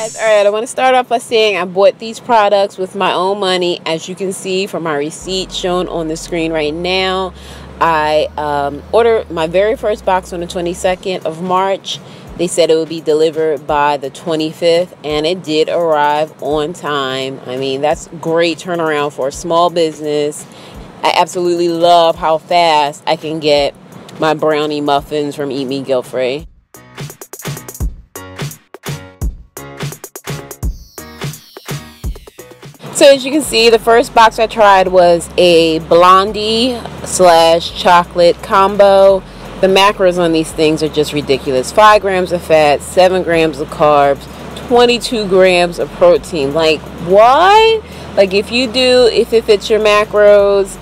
guys. All right, I want to start off by saying I bought these products with my own money, as you can see from my receipt shown on the screen right now. I ordered my very first box on the 22nd of March. They said it would be delivered by the 25th, and it did arrive on time. I mean, that's great turnaround for a small business. I absolutely love how fast I can get my brownie muffins from Eat Me Guilt Free. So as you can see, the first box I tried was a blondie / chocolate combo. The macros on these things are just ridiculous. 5 grams of fat, 7 grams of carbs, 22 grams of protein. Like, what? Like, if it fits your macros,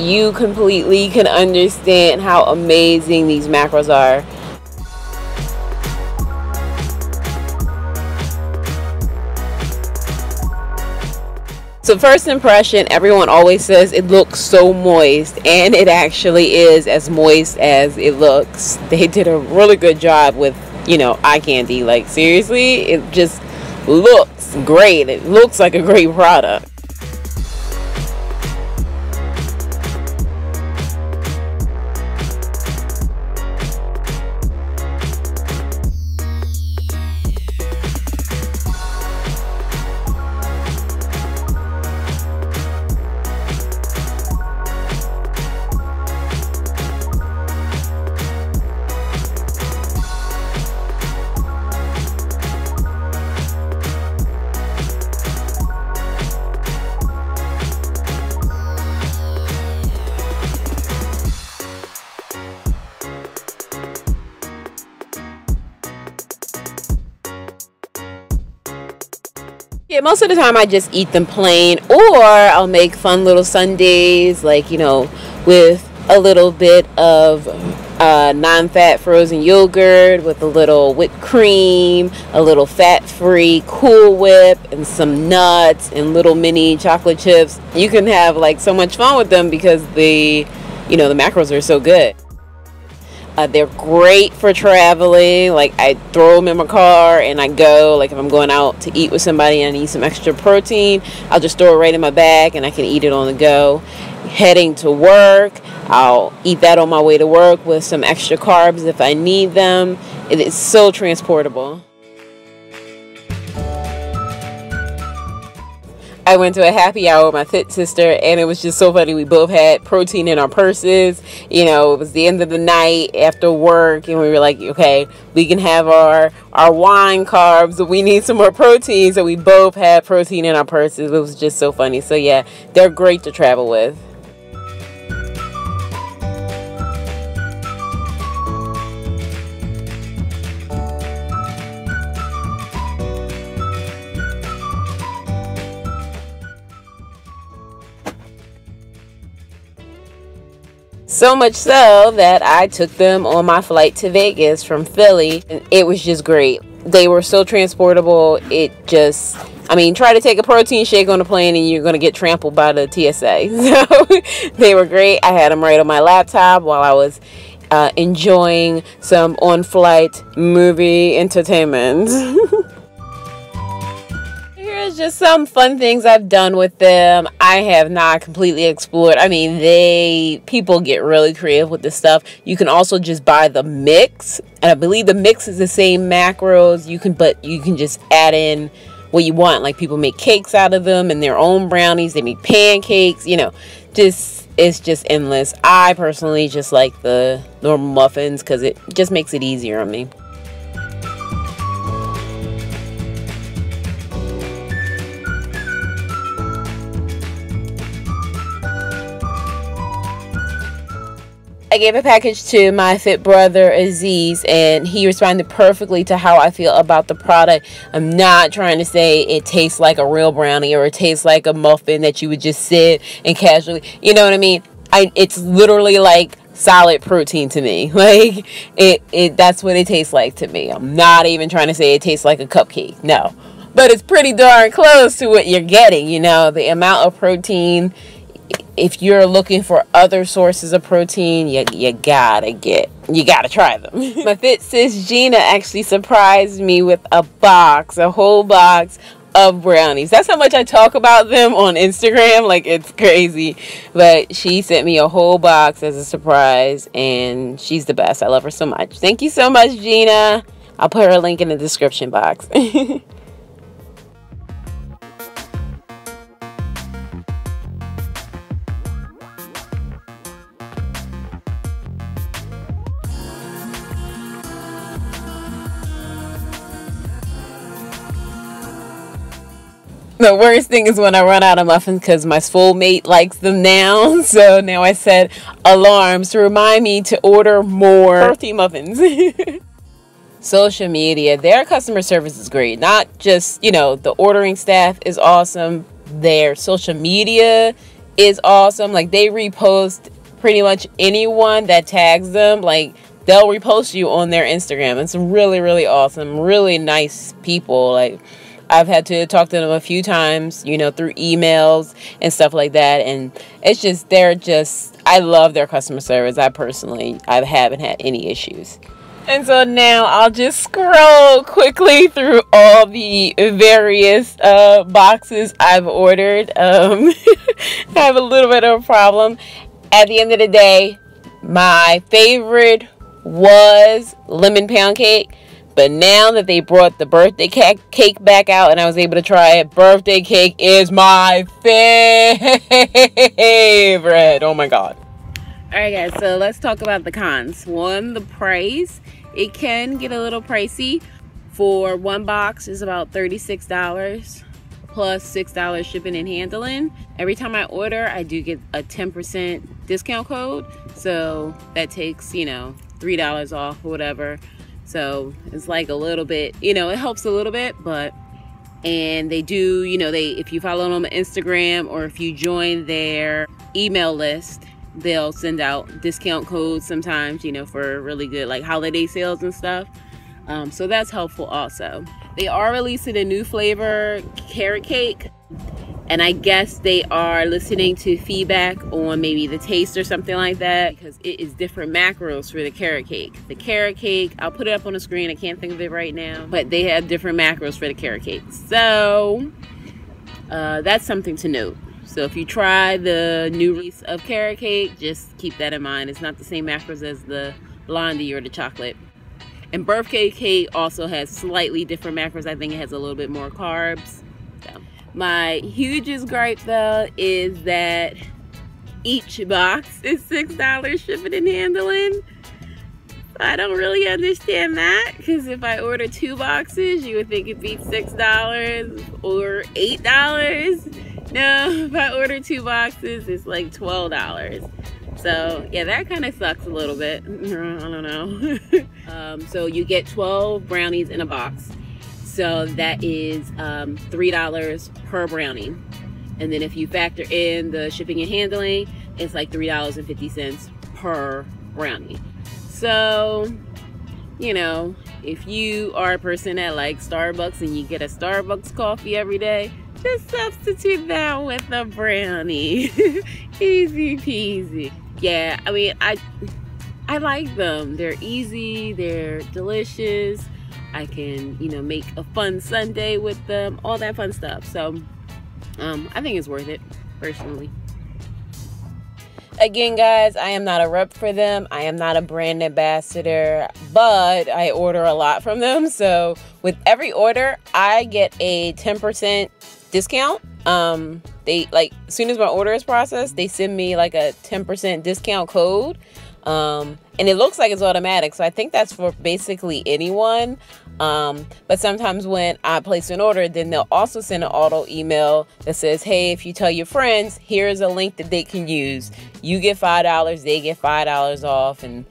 you completely can understand how amazing these macros are. So first impression, everyone always says it looks so moist, and it actually is as moist as it looks. They did a really good job with, you know, eye candy. Like, seriously, it just looks great. It looks like a great product. Yeah, most of the time I just eat them plain, or I'll make fun little sundaes, like, you know, with a little bit of non-fat frozen yogurt, with a little whipped cream, a little fat-free Cool Whip, and some nuts and little mini chocolate chips. You can have like so much fun with them because the macros are so good. They're great for traveling. Like, I throw them in my car and I go. Like, if I'm going out to eat with somebody and I need some extra protein, I'll just throw it right in my bag and I can eat it on the go. Heading to work, I'll eat that on my way to work with some extra carbs if I need them. It is so transportable. I went to a happy hour with my fit sister, and it was just so funny. We both had protein in our purses. You know, it was the end of the night after work, and we were like, okay, we can have our wine carbs. We need some more protein, so we both had protein in our purses. It was just so funny. So yeah, they're great to travel with. So much so that I took them on my flight to Vegas from Philly, and it was just great. They were so transportable. Try to take a protein shake on a plane and you're going to get trampled by the TSA. So they were great. I had them right on my laptop while I was enjoying some on-flight movie entertainment. Here's just some fun things I've done with them. I have not completely explored. I mean, people get really creative with this stuff. You can also just buy the mix, and I believe the mix is the same macros. You can just add in what you want. Like, people make cakes out of them and their own brownies. They make pancakes. You know, it's just endless. I personally just like the normal muffins because it just makes it easier on me. I gave a package to my fit brother Aziz, and he responded perfectly to how I feel about the product. I'm not trying to say it tastes like a real brownie or it tastes like a muffin that you would just sit and casually, you know what I mean? It's literally like solid protein to me. Like, that's what it tastes like to me. I'm not even trying to say it tastes like a cupcake. No. But it's pretty darn close to what you're getting, you know, the amount of protein if you're looking for other sources of protein, you gotta try them. My fit sis Gina actually surprised me with a whole box of brownies. That's how much I talk about them on Instagram, like it's crazy. But she sent me a whole box as a surprise, and she's the best. I love her so much. Thank you so much, Gina. I'll put her link in the description box. The worst thing is when I run out of muffins because my soulmate likes them now. So now I set alarms to remind me to order more healthy muffins. Social media, their customer service is great. Not just, you know, the ordering staff is awesome. Their social media is awesome. Like, they repost pretty much anyone that tags them. Like, they'll repost you on their Instagram. It's really, really awesome. Really nice people. Like, I've had to talk to them a few times, you know, through emails and stuff like that. And it's just, I love their customer service. I haven't had any issues. And so now I'll just scroll quickly through all the various boxes I've ordered. I have a little bit of a problem. At the end of the day, my favorite was lemon pound cake. But now that they brought the birthday cake back out and I was able to try it, birthday cake is my favorite. Oh my God. All right, guys, so let's talk about the cons. One, the price. It can get a little pricey. For one box is about $36 plus $6 shipping and handling. Every time I order, I do get a 10% discount code. So that takes, you know, $3 off or whatever. So it's like a little bit, you know, it helps a little bit, but, and they do, you know, if you follow them on Instagram or if you join their email list, they'll send out discount codes sometimes, you know, for really good, like, holiday sales and stuff. So that's helpful also. They are releasing a new flavor, carrot cake. And I guess they are listening to feedback on maybe the taste or something like that, because it is different macros for the carrot cake. The carrot cake, I'll put it up on the screen. I can't think of it right now, but they have different macros for the carrot cake. So that's something to note. So if you try the new release of carrot cake, just keep that in mind. It's not the same macros as the blondie or the chocolate. And birthday cake also has slightly different macros. I think it has a little bit more carbs. My hugest gripe though is that each box is $6 shipping and handling. I don't really understand that, because if I order two boxes, you would think it'd be $6 or $8. No, if I order two boxes, it's like $12. So yeah, that kind of sucks a little bit. I don't know. So you get 12 brownies in a box. So that is $3 per brownie. And then if you factor in the shipping and handling, it's like $3.50 per brownie. So, you know, if you are a person that likes Starbucks and you get a Starbucks coffee every day, just substitute that with a brownie. Easy peasy. Yeah, I mean, I like them. They're easy, they're delicious. I can, you know, make a fun Sunday with them, all that fun stuff. So I think it's worth it, personally. Again, guys, I am not a rep for them. I am not a brand ambassador, but I order a lot from them. So with every order, I get a 10% discount. They, like, as soon as my order is processed, they send me like a 10% discount code. And it looks like it's automatic, so I think that's for basically anyone. But sometimes when I place an order, then they'll also send an auto email that says, hey, if you tell your friends, here's a link that they can use. You get $5, they get $5 off, and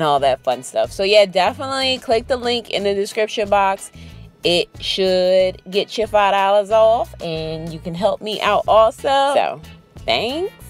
all that fun stuff. So yeah, definitely click the link in the description box. It should get you $5 off, and you can help me out also. So thanks.